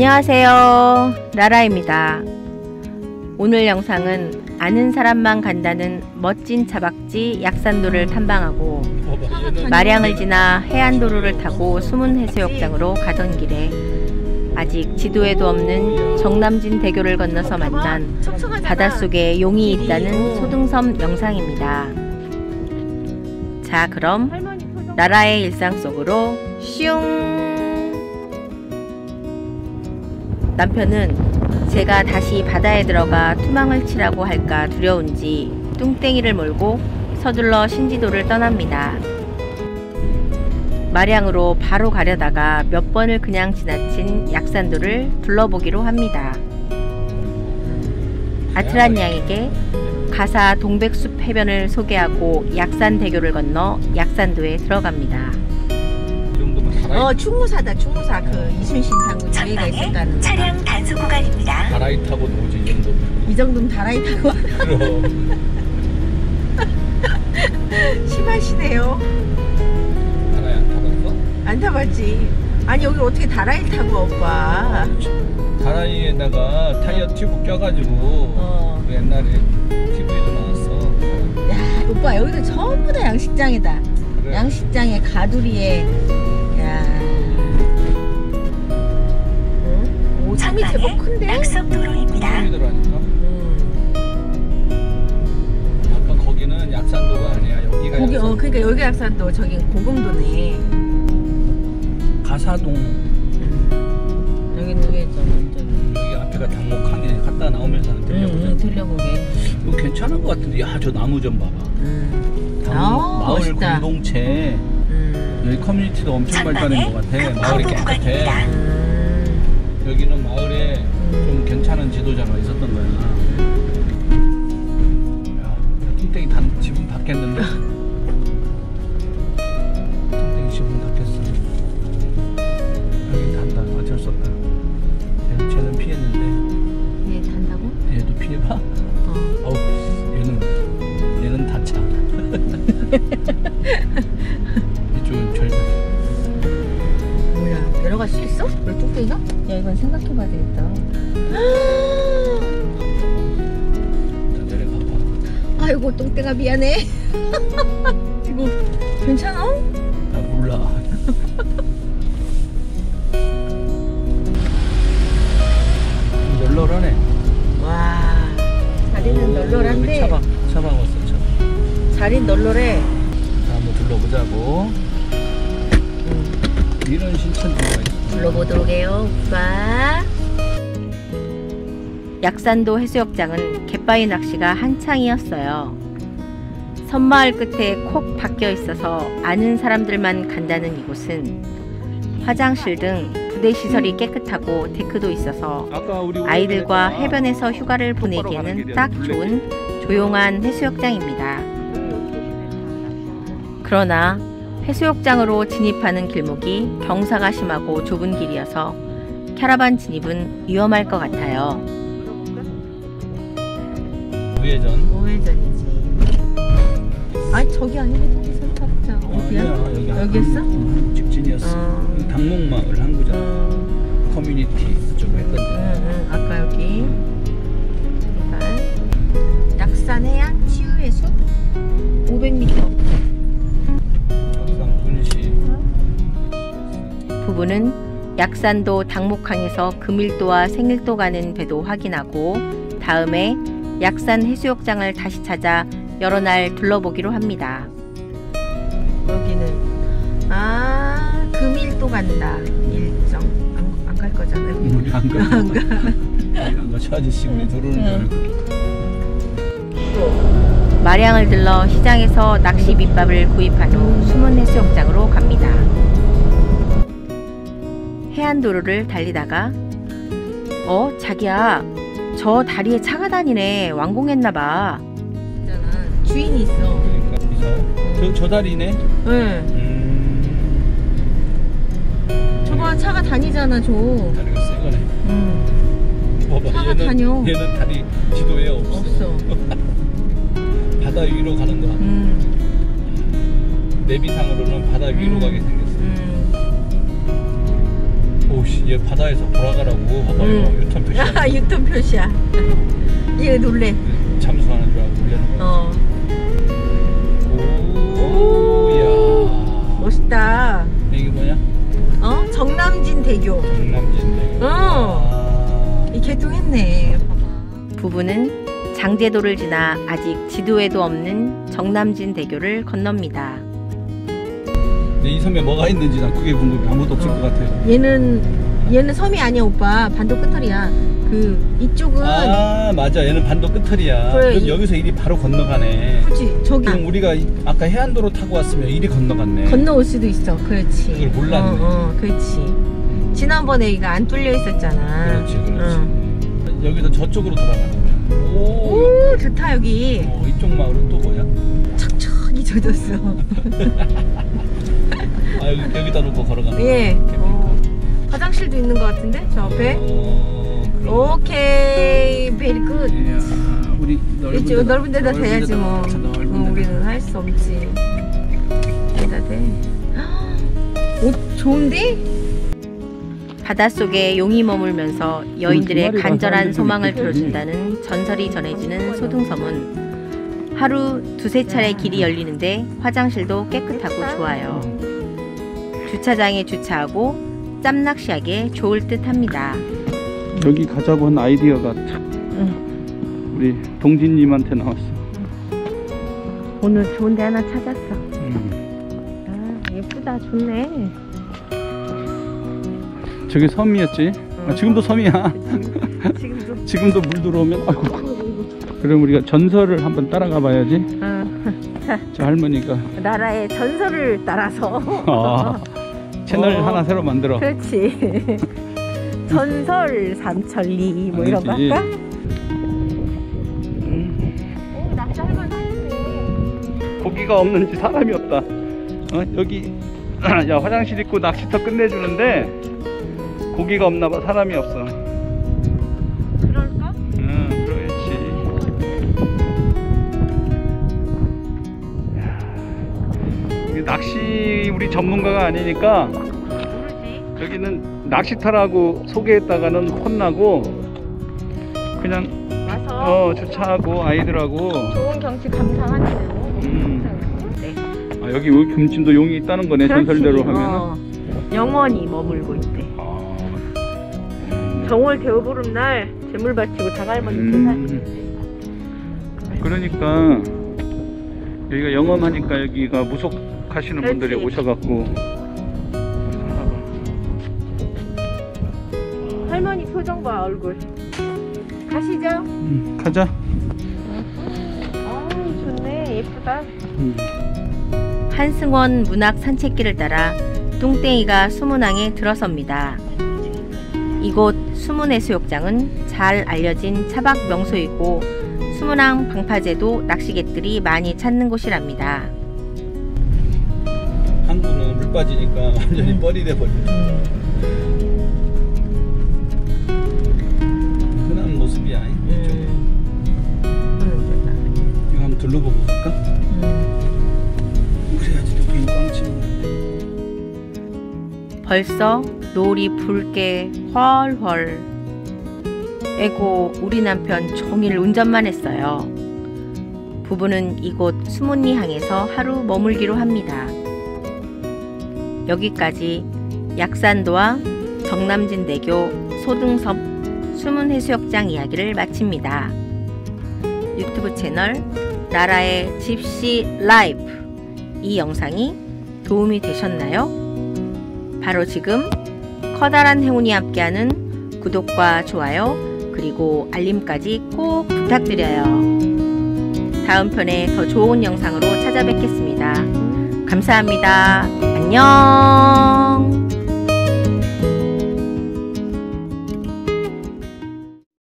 안녕하세요, 라라입니다. 오늘 영상은 아는 사람만 간다는 멋진 차박지 약산도를 탐방하고 마량을 지나 해안도로를 타고 수문해수욕장으로 가던 길에 아직 지도에도 없는 정남진대교를 건너서 만난 바닷속에 용이 있다는 소등섬 영상입니다. 자, 그럼 라라의 일상 속으로 슝! 남편은 제가 다시 바다에 들어가 투망을 치라고 할까 두려운지 뚱땡이를 몰고 서둘러 신지도를 떠납니다. 마량으로 바로 가려다가 몇 번을 그냥 지나친 약산도를 둘러보기로 합니다. 아틀란 양에게 가사 동백숲 해변을 소개하고 약산대교를 건너 약산도에 들어갑니다. 충무사다, 충무사. 그 이순신 장군 저희가 있었다는 차량 단속 구간입니다. 다라이 타고 오지, 이 정도면 다라이 타고. 심하시네요. 다라이 안 타봤어? 안 타봤지. 아니, 여기 어떻게 다라이 타고 오빠? 다라이에다가 타이어 튜브 껴가지고 그 옛날에 TV에도 나왔어. 야, 오빠 여기는 전부 다 양식장이다. 그래. 양식장에 가두리에. 섬이 제법 큰데? 약산도로입니다. 약간 거기는 약산도가 아니야. 여기가 거기, 약산도. 그러니까 여기가 약산도, 저긴 고금도네. 가사동. 여긴 두 개 있잖아. 여기 앞에가 당목항에 갔다 나오면서 들려보게. 이거 괜찮은 것 같은데. 야, 저 나무 좀 봐봐. 마을 멋있다. 공동체. 여기 커뮤니티도 엄청 발달한 것 같아. 마을이 깨끗해. 여기는 마을에 좀 괜찮은 지도자가 있었던 거야. 야, 뚱땡이 집은 닫겠는데? 뚱땡이 집은 닫겠어. 여기 단다. 어쩔 수 없다. 쟤는 피했는데. 얘 단다고? 얘도 피해봐? 어우, 얘는 닫자. 이쪽은 절벽. 내려갈 수 있어? 왜 뚝배기가? 야, 이건 생각해봐야 되겠다. 나 내려가봐. 아이고, 똥땡아 미안해. 이거 괜찮아? 나 몰라. 널널하네. 와, 자리는 널널한데. 차박 왔어, 차박. 자리는 널널해. 자, 한번 둘러보자고. 이런 신천지가 있어. 둘러보도록 해요, 오빠. 약산도 해수욕장은 갯바위 낚시가 한창이었어요. 섬마을 끝에 콕 박혀 있어서 아는 사람들만 간다는 이곳은 화장실 등 부대 시설이 깨끗하고 데크도 있어서 아이들과 해변에서 휴가를 보내기에는 딱 좋은 조용한 해수욕장입니다. 그러나 해수욕장으로 진입하는 길목이 경사가 심하고 좁은 길이어서 캐러반 진입은 위험할 것 같아요. 우회전이지. 아니, 저기 아니고 저기서 타자. 어디야? 여기 있어? 직진이었어. 당목마을 항구장. 커뮤니티 그쪽으로 했던데. 아까 여기. 약간. 약산 해양 치유의 숲 500m. 부부는 약산도 당목항에서 금일도와 생일도 가는 배도 확인하고 다음에 약산 해수욕장을 다시 찾아 여러 날 둘러보기로 합니다. 여기는 금일도 간다. 일정 안 갈 거잖아요. 우리 안 가. 안 가. 저 아저씨 우리 들어오는 거. 마량을 들러 시장에서 낚시 밑밥을 구입한 후 수문 해수욕장으로 갑니다. 해안도로를 달리다가 자기야, 저 다리에 차가 다니네. 완공했나봐. 주인이 있어. 그러니까 저 다리네. 저거 차가 다니잖아. 저 다리가 새 거네. 봐봐, 차가 다녀. 얘는 다리 지도에 없어. 바다 위로 가는 거야. 내비상으로는 바다 위로 가게 생겼어. 오씨, 얘 바다에서 돌아가라고 뭔가 유턴 표시야. 아 유턴 표시야. 얘 놀래. 잠수하는 줄 알고 놀래는 거야. 어. 오야. 멋있다. 이게 뭐냐? 어? 정남진대교. 정남진대교. 어. 이 개통했네. 부부는 장제도를 지나 아직 지도에도 없는 정남진대교를 건넙니다. 근데 이 섬에 뭐가 있는지 난 그게 궁금해. 아무것도 없을 것 같아요. 얘는 섬이 아니야 오빠. 반도 끄털이야. 그 이쪽은 아 맞아. 얘는 반도 끄털이야. 그래, 그럼 여기서 일이 바로 건너가네. 그렇지. 저기 그럼 우리가 아까 해안도로 타고 왔으면 일이 건너갔네. 건너올 수도 있어. 그렇지. 그걸 몰랐네. 그렇지. 지난번에 이거 안 뚫려 있었잖아. 그렇지, 그렇지. 여기서 저쪽으로 돌아가는 거야. 오 좋다 여기. 이쪽 마을은 또 뭐야? 척척이 젖었어. 아 여기다 놓고 걸어가는. 예. 화장실도 있는 것 같은데 저 앞에. 오케이, very good. 우리 넓은 데다 대야지 뭐. 우리는 할 수 없지. 여기다 대. 오 좋은데? 바닷속에 용이 머물면서 여인들의 간절한 소망을 들어준다는 전설이 전해지는 소등섬은 하루 두세 차례 길이 열리는데 화장실도 깨끗하고 좋아요. 주차장에 주차하고 짬낚시하기에 좋을 듯합니다. 여기 가자고 한 아이디어가 우리 동진님한테 나왔어. 오늘 좋은 데 하나 찾았어. 아, 예쁘다. 좋네. 저게 섬이었지? 아, 지금도 섬이야. 지금도. 지금도 물 들어오면 아이고. 그럼 우리가 전설을 한번 따라가 봐야지. 저 할머니가 라라의 전설을 따라서 채널 하나 새로 만들어. 그렇지. 전설 삼천리 뭐 이런 거 할까? 오 낚시 할만 하겠네. 고기가 없는지 사람이 없다. 여기 야 화장실 있고 낚시터 끝내주는데 고기가 없나봐. 사람이 없어. 그럴까? 응, 그렇지. 야, 이게 낚시 우리 전문가가 아니니까 모르지. 여기는 낚시터라고 소개했다가는 혼나고 그냥 와서 주차하고 아이들하고 좋은 경치 감상하는 대로. 네. 아, 여기 금침도 용이 있다는 거네. 그렇지. 전설대로 하면 영원히 머물고 있대. 정월 대보름날 재물 바치고 장할머니 제사. 그러니까 여기가 영험하니까 여기가 무속하시는 그렇지. 분들이 오셔갖고 할머니 표정 봐 얼굴. 가시죠. 가자. 아 좋네. 예쁘다. 한승원 문학 산책길을 따라 뚱땡이가 수문항에 들어섭니다. 이곳 수문해수욕장은 잘 알려진 차박 명소이고 수문항 방파제도 낚시객들이 많이 찾는 곳이랍니다. 항구는 물 빠지니까 완전히 뻘이 돼버린다. 흔한 모습이야. 이거 한번 둘러보고 갈까? 그래야지 여기 꽝치는. 벌써 노을이 붉게 헐헐. 에고 우리 남편 종일 운전만 했어요. 부부는 이곳 수문리항에서 하루 머물기로 합니다. 여기까지 약산도와 정남진대교, 소등섬, 수문해수욕장 이야기를 마칩니다. 유튜브 채널 라라의 집시 라이프. 이 영상이 도움이 되셨나요? 바로 지금 커다란 행운이 함께하는 구독과 좋아요 그리고 알림까지 꼭 부탁드려요. 다음 편에 더 좋은 영상으로 찾아뵙겠습니다. 감사합니다. 안녕.